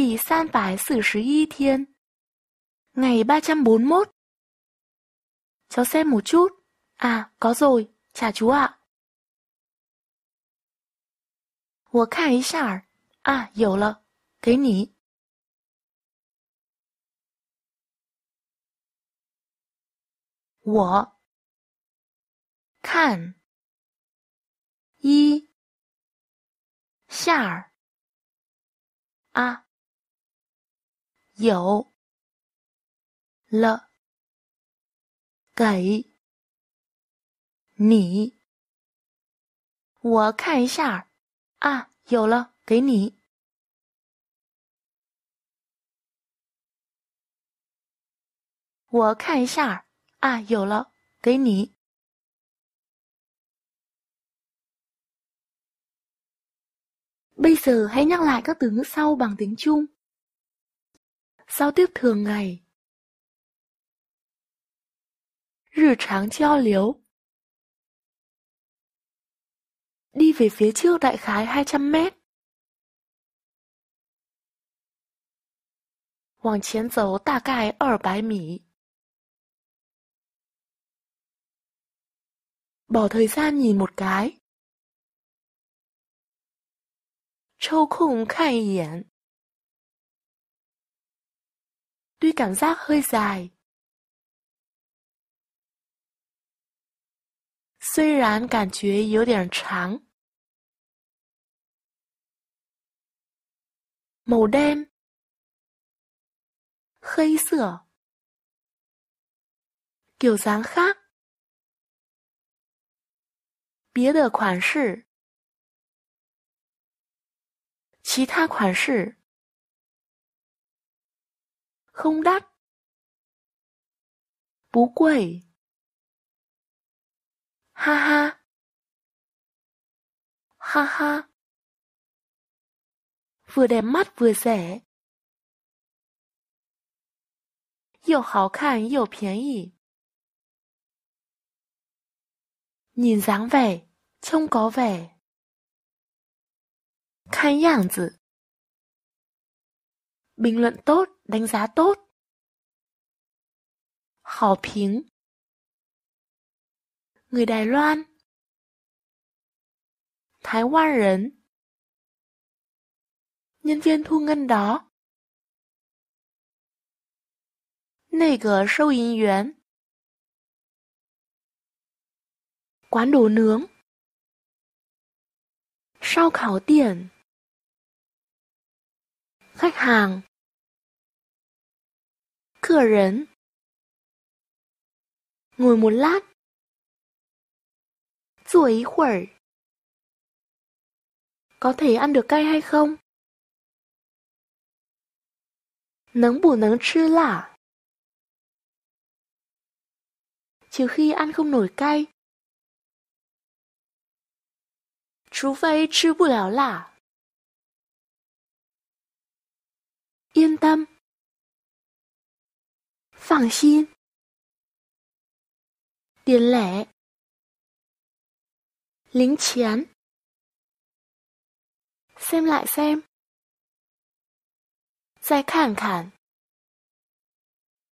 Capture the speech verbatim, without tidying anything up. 第三百四十一天 Ngày ba trăm bốn mươi mốt Cháu xem một chút. À, có rồi, chào chú ạ. 我看一下 À, 有了给你 我看一下 啊有了给你我看一下 啊有了给你我看一下 啊有了给你Bây giờ hãy nhắc lại các từ ngữ sau bằng tiếng Trung. Giao tiếp thường ngày. 日常交流 Đi về phía trước đại khái hai trăm mét. 往前走大概二百米. Bỏ thời gian nhìn một cái. 抽空看一眼 Tuy cảm giác hơi dài 虽然感觉有点长 Màu đen 黑色 Kiểu dáng khác 别的款式其他款式 Không đắt 不贵 Ha ha Ha ha Vừa đẹp mắt vừa rẻ 又好看又便宜 Nhìn dáng vẻ trông có vẻ看样子 Bình luận tốt, đánh giá tốt 好评 Người Đài Loan 台湾人 Nhân viên thu ngân đó 那个收银员 Quán đồ nướng 烧烤店 Khách hàng 客人 Ngồi một lát 坐一会儿 Có thể ăn được cay hay không? 能不能吃辣 Trừ khi ăn không nổi cay 除非吃不了辣 Yên tâm 放心 Tiền lẻ 零钱 Xem lại xem 再看看